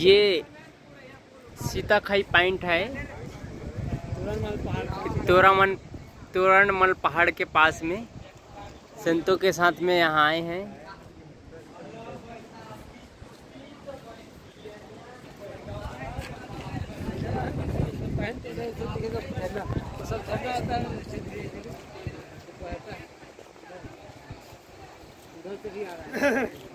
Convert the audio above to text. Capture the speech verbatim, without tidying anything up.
ये सीताखाई पॉइंट है, तोरामल तोरणमल पहाड़ के पास में। संतों के साथ में यहाँ आए हैं।